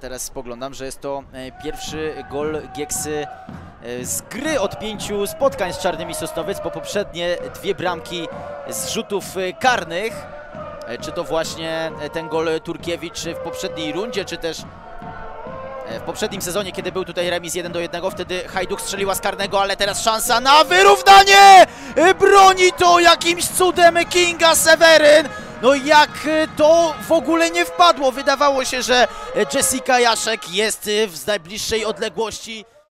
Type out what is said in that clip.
Teraz spoglądam, że jest to pierwszy gol Gieksy z gry od 5 spotkań z Czarnymi Sosnowiec, bo poprzednie 2 bramki z rzutów karnych, czy to właśnie ten gol Turkiewicz w poprzedniej rundzie, czy też w poprzednim sezonie, kiedy był tutaj remis 1-1, wtedy Hajduk strzeliła z karnego, ale teraz szansa na wyrównanie! Broni to jakimś cudem Kinga Seweryn! No jak to w ogóle nie wpadło? Wydawało się, że Jessica Jaszek jest w najbliższej odległości.